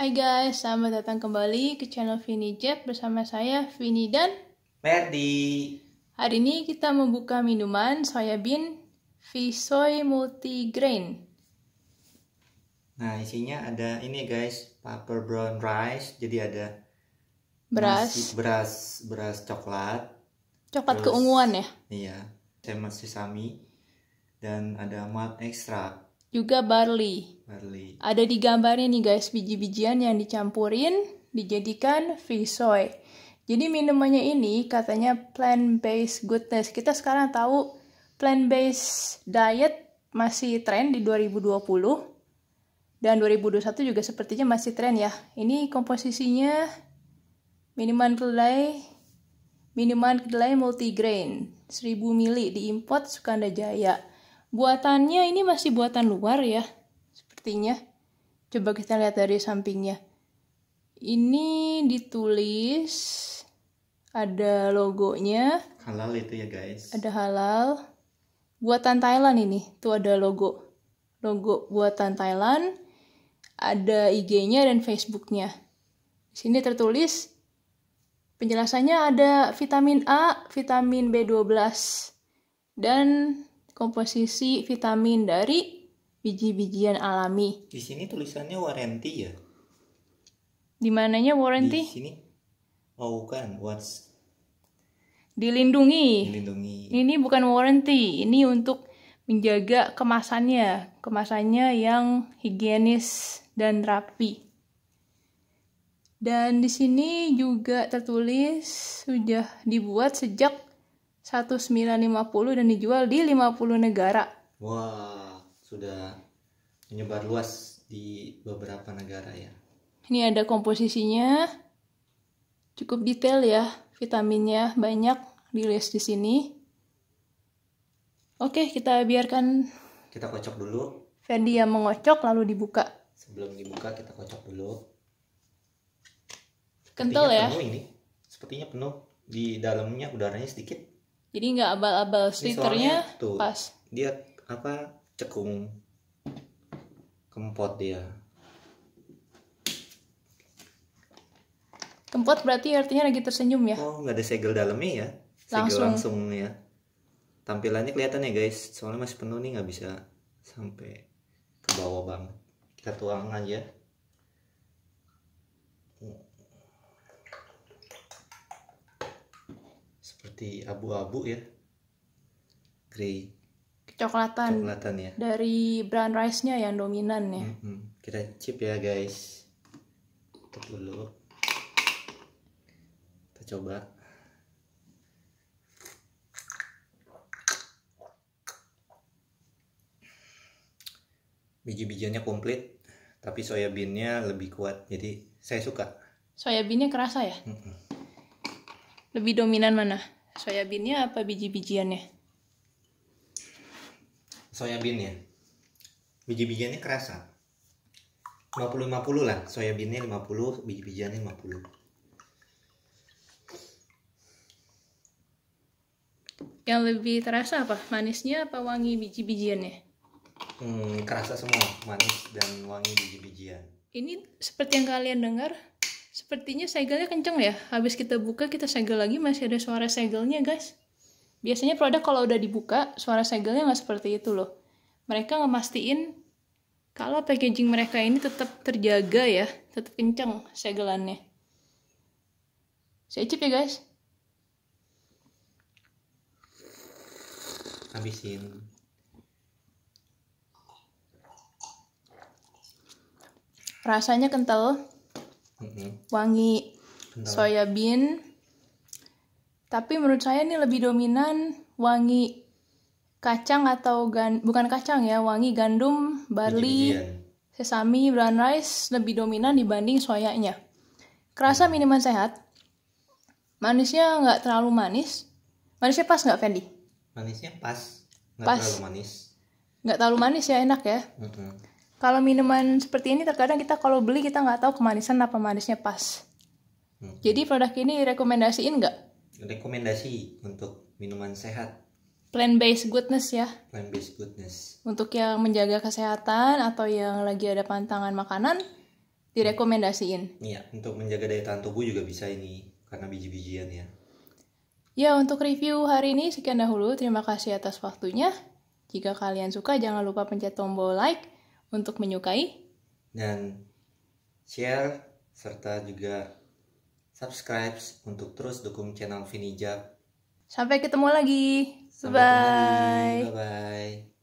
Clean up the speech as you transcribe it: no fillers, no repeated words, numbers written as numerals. Hai guys, selamat datang kembali ke channel Vinny Jet bersama saya, Vinny dan Merdi. Hari ini kita membuka minuman soyabin Visoy multigrain. Nah, isinya ada ini guys, paper brown rice. Jadi ada beras coklat. Coklat terus, keunguan ya? Iya, semen sesami dan ada malt extract. Juga barley. Ada di gambarnya nih guys, biji-bijian yang dicampurin dijadikan Visoy. Jadi minumannya ini katanya plant-based goodness. Kita sekarang tahu plant-based diet masih tren di 2020 dan 2021 juga sepertinya masih tren ya. Ini komposisinya minuman kedelai multigrain 1000 ml diimport Sukanda Jaya. Buatannya ini masih buatan luar ya, sepertinya. Coba kita lihat dari sampingnya. Ini ditulis, ada logonya. Halal itu ya guys. Ada halal. Buatan Thailand ini, tuh ada logo. Logo buatan Thailand, ada IG-nya dan Facebook-nya. Di sini tertulis, penjelasannya ada vitamin A, vitamin B12, dan komposisi vitamin dari biji-bijian alami. Di sini tulisannya warranty ya? Di mananya warranty? Di sini. Oh bukan, what's? Dilindungi. Ini bukan warranty, ini untuk menjaga kemasannya. Kemasannya yang higienis dan rapi. Dan di sini juga tertulis sudah dibuat sejak 1950 dan dijual di 50 negara. Wah, sudah menyebar luas di beberapa negara ya. Ini ada komposisinya. Cukup detail ya, vitaminnya banyak di-list di sini. Oke, kita biarkan. Kita kocok dulu. Fendi yang mengocok lalu dibuka. Sebelum dibuka kita kocok dulu. Kental ya. Penuh ini. Sepertinya penuh. Di dalamnya udaranya sedikit. Jadi nggak abal-abal, stikernya pas. Dia apa, cekung, kempot dia. Kempot berarti artinya lagi tersenyum ya? Oh, nggak ada segel dalamnya ya? Segel langsung ya. Tampilannya kelihatan ya guys, soalnya masih penuh nih, nggak bisa sampai ke bawah banget. Kita tuang aja. Seperti abu-abu ya, grey, kecoklatan ya, dari brown rice nya yang dominan ya. Kita cip ya guys, tutup dulu, kita coba. Biji-bijiannya komplit, tapi soyabinnya lebih kuat, jadi saya suka. Soyabinnya kerasa ya? Lebih dominan mana? Soyabinnya apa biji-bijiannya? Soyabinnya. Biji-bijiannya kerasa. 50-50 lah. Soyabinnya 50, biji-bijiannya 50. Yang lebih terasa apa? Manisnya apa wangi biji-bijiannya? Kerasa semua. Manis dan wangi biji-bijian. Ini seperti yang kalian dengar, sepertinya segelnya kenceng ya. Habis kita buka, kita segel lagi, masih ada suara segelnya guys. Biasanya produk kalau udah dibuka, suara segelnya nggak seperti itu loh. Mereka ngemastiin kalau packaging mereka ini tetap terjaga ya, tetap kenceng segelannya. Saya cip ya guys. Habisin. Rasanya kental. Wangi soyabin, Tapi menurut saya ini lebih dominan wangi kacang atau bukan kacang ya, wangi gandum, barley, sesame, brown rice lebih dominan dibanding soyanya. Kerasa minuman sehat. Manisnya nggak terlalu manis. Manisnya pas nggak, Fendi? Manisnya pas, nggak terlalu manis. Nggak terlalu manis ya, enak ya. Kalau minuman seperti ini terkadang kita kalau beli kita nggak tahu kemanisan apa manisnya pas. Jadi produk ini rekomendasiin nggak? Rekomendasi untuk minuman sehat. Plant based goodness ya. Plant based goodness. Untuk yang menjaga kesehatan atau yang lagi ada pantangan makanan direkomendasiin. Iya, untuk menjaga daya tahan tubuh juga bisa ini karena biji-bijian ya. Ya, untuk review hari ini sekian dahulu. Terima kasih atas waktunya. Jika kalian suka jangan lupa pencet tombol like untuk menyukai dan share serta juga subscribe untuk terus dukung channel Vinny Jet. Sampai ketemu lagi. Bye. Bye-bye.